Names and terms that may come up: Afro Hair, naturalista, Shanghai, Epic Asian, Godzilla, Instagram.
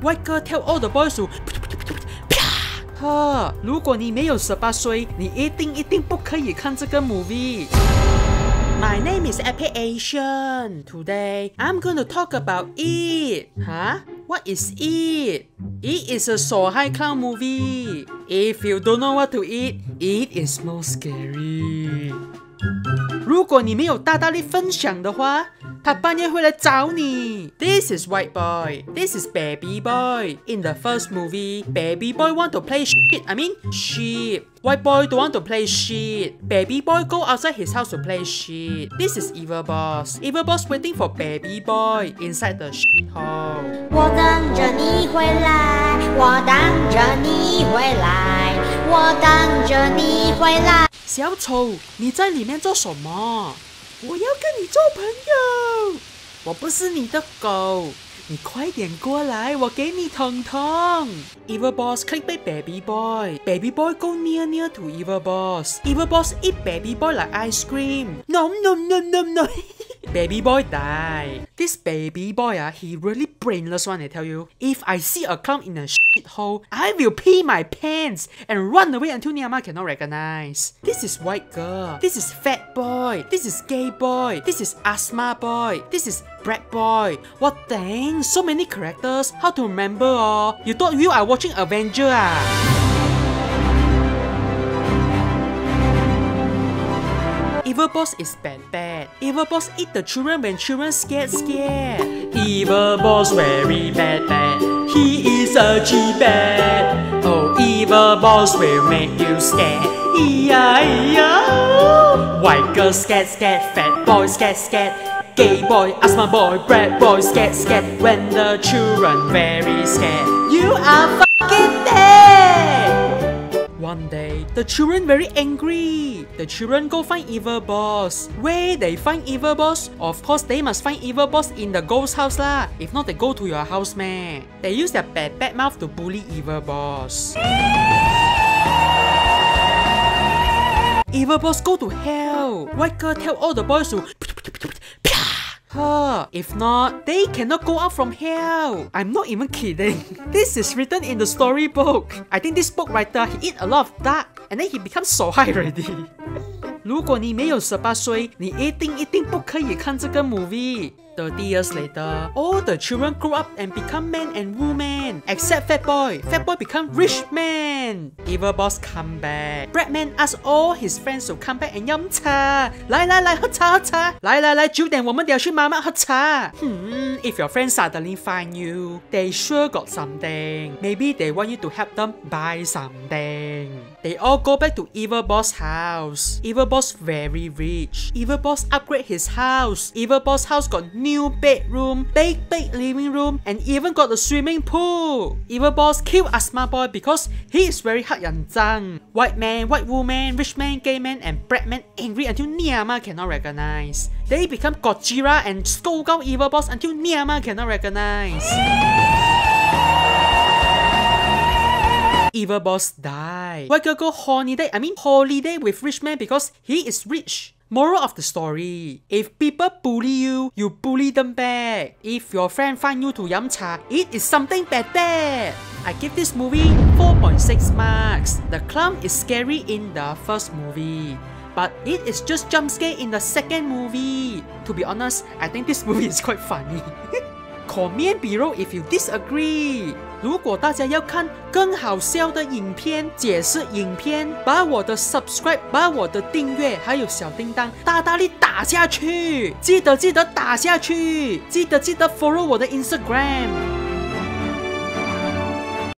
White girl tell all the boys to 哈！如果你没有18岁，你一定不可以看这个 movie。 My name is Epic Asian. Today, I'm going to talk about It. Huh? What is It? It is a Shanghai clown movie. If you don't know what to eat, it is more scary. 如果你没有大力分享的话，他半夜会来找你。This is white boy. This is baby boy. In the first movie, baby boy want to play shit. I mean sheep. White boy don't want to play shit. Baby boy go outside his house to play shit. This is evil boss. Evil boss waiting for baby boy inside the shit hole. 我等着你回来，我等着你回来，我等着你回来。小丑，你在里面做什么？我要跟你做朋友，我不是你的狗，你快点过来，我给你疼疼。Evil boss click by baby boy. Baby boy go near to evil boss. Evil boss eat baby boy like ice cream. No. Baby boy die. This baby boy, he really brainless one, I tell you. If I see a clown in a shit hole, I will pee my pants and run away until Niyama cannot recognize. This is white girl. This is fat boy. This is gay boy. This is asthma boy. This is bread boy. What dang? So many characters. How to remember? You thought you are watching Avenger? Evil boss is bad. Evil boss eat the children when children scared. Evil boss very bad. He is a G-bad. Oh, evil boss will make you scared. E-I-E-O. White girl scared. Fat boy scared. Gay boy, asthma boy, bread boy scared. When the children very scared, you are fucking dead. One day, the children very angry. The children go find evil boss. Where they find evil boss? Of course, they must find evil boss in the ghost house lah. If not, they go to your house, man. They use their bad mouth to bully evil boss. Evil boss go to hell. White girl tell all the boys to if not, they cannot go out from hell. I'm not even kidding. This is written in the storybook. I think this book writer, he eat a lot of duck and then he becomes so high already. 如果你没有18岁，你一定不可以看这个 movie. 30 years later, all the children grow up and become men and women, except fat boy. Fat boy become rich man. Evil boss come back. Bread man asks all his friends to come back and 饮茶。来，喝茶。来，9点我们得要去妈妈喝茶。If your friends suddenly find you, they sure got something. Maybe they want you to help them buy something. They all go back to evil boss house. Evil boss very rich. Evil boss upgrade his house. Evil boss house got new bedroom, big living room, and even got a swimming pool. Evil boss kill asthma boy because he is very hard and zhang. White man, white woman, rich man, gay man, and bread man angry until Niyama cannot recognize. They become Godzilla and scold out evil boss until Niyama cannot recognize. Evil boss die. White girl go holiday with rich man because he is rich. Moral of the story, if people bully you, you bully them back. If your friend find you to 饮茶, it is something bad there. I give this movie 4.6 marks. The clown is scary in the first movie, but it is just jump scare in the second movie. To be honest, I think this movie is quite funny. Comment below if you disagree. 如果大家要看更好笑的影片，解释影片，把我的 subscribe， 把我的订阅，还有小叮当大力打下去，记得打下去，记得 follow 我的 Instagram。